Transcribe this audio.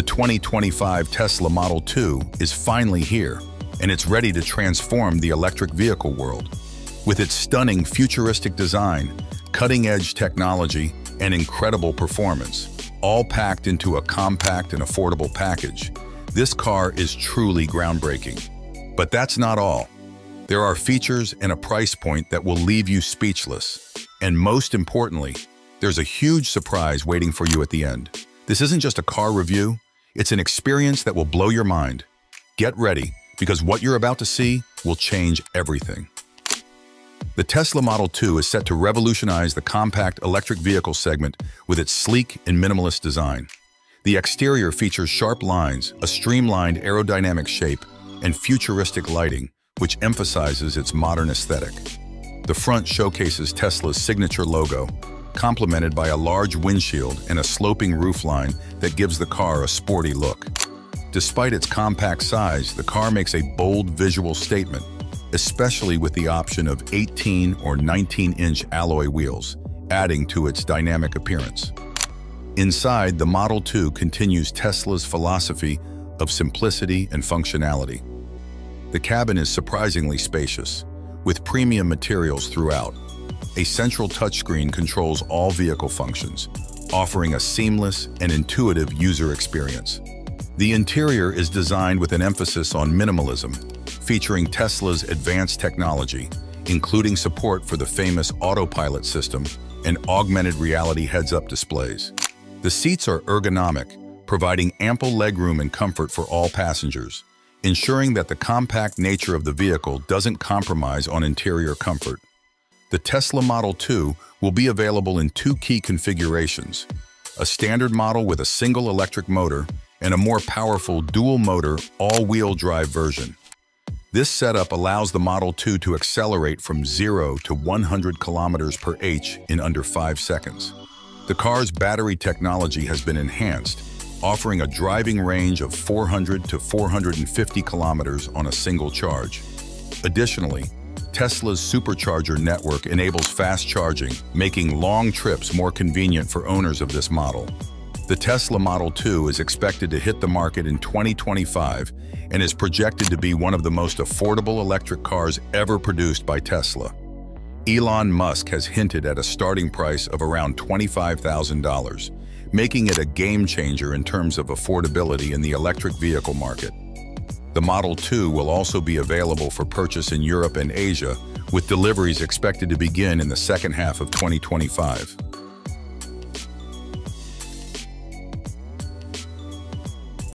The 2025 Tesla Model 2 is finally here, and it's ready to transform the electric vehicle world. With its stunning futuristic design, cutting-edge technology, and incredible performance, all packed into a compact and affordable package, this car is truly groundbreaking. But that's not all. There are features and a price point that will leave you speechless. And most importantly, there's a huge surprise waiting for you at the end. This isn't just a car review, it's an experience that will blow your mind. Get ready, because what you're about to see will change everything. The Tesla Model 2 is set to revolutionize the compact electric vehicle segment with its sleek and minimalist design. The exterior features sharp lines, a streamlined aerodynamic shape, and futuristic lighting, which emphasizes its modern aesthetic. The front showcases Tesla's signature logo, complemented by a large windshield and a sloping roofline that gives the car a sporty look. Despite its compact size, the car makes a bold visual statement, especially with the option of 18 or 19-inch alloy wheels, adding to its dynamic appearance. Inside, the Model 2 continues Tesla's philosophy of simplicity and functionality. The cabin is surprisingly spacious, with premium materials throughout. A central touchscreen controls all vehicle functions, offering a seamless and intuitive user experience. The interior is designed with an emphasis on minimalism, featuring Tesla's advanced technology, including support for the famous Autopilot system and augmented reality heads-up displays. The seats are ergonomic, providing ample legroom and comfort for all passengers, ensuring that the compact nature of the vehicle doesn't compromise on interior comfort. The Tesla Model 2 will be available in two key configurations: a standard model with a single electric motor and a more powerful dual-motor, all-wheel drive version. This setup allows the Model 2 to accelerate from 0 to 100 km per hour in under 5 seconds. The car's battery technology has been enhanced, offering a driving range of 400 to 450 km on a single charge. Additionally, Tesla's supercharger network enables fast charging, making long trips more convenient for owners of this model. The Tesla Model 2 is expected to hit the market in 2025 and is projected to be one of the most affordable electric cars ever produced by Tesla. Elon Musk has hinted at a starting price of around $25,000, making it a game-changer in terms of affordability in the electric vehicle market. The Model 2 will also be available for purchase in Europe and Asia, with deliveries expected to begin in the second half of 2025.